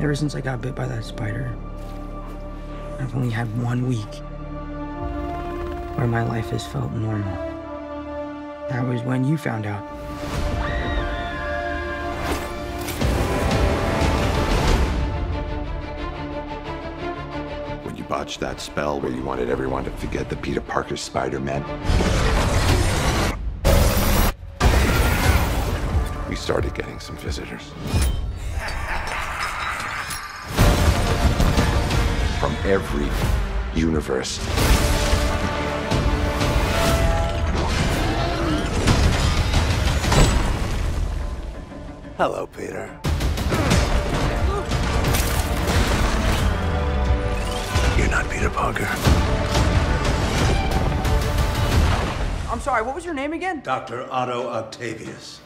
Ever since I got bit by that spider, I've only had 1 week where my life has felt normal. That was when you found out. When you botched that spell where you wanted everyone to forget that Peter Parker's Spider-Man, we started getting some visitors. From every universe. Hello, Peter. You're not Peter Parker. I'm sorry, what was your name again? Dr. Otto Octavius.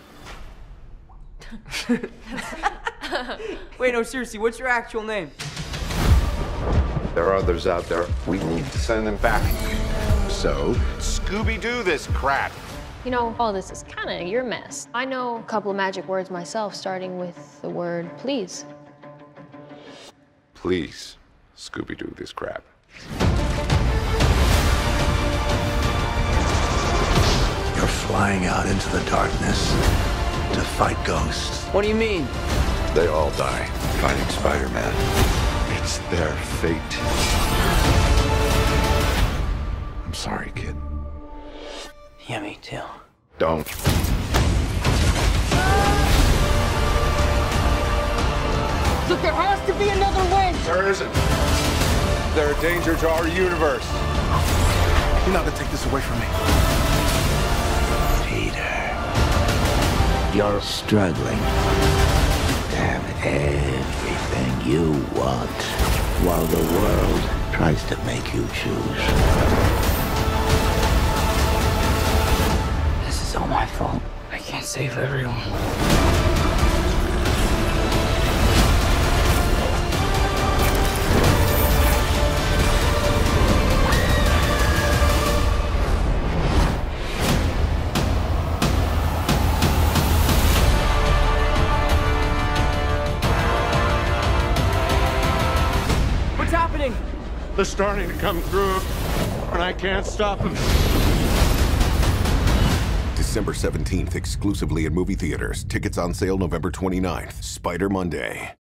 Wait, no, seriously, what's your actual name? There are others out there. We need to send them back. So, Scooby-Doo this crap. You know, all this is kind of your mess. I know a couple of magic words myself, starting with the word please. Please, Scooby-Doo this crap. You're flying out into the darkness to fight ghosts. What do you mean? They all die fighting Spider-Man. It's their fate. I'm sorry, kid. Yeah, me too. Don't. Look, there has to be another way! There isn't. They're a danger to our universe. You're not gonna take this away from me. Peter, you're struggling. Everything you want, while the world tries to make you choose. This is all my fault. I can't save everyone. They're starting to come through, and I can't stop them. December 17th, exclusively in movie theaters. Tickets on sale November 29th, Spider Monday.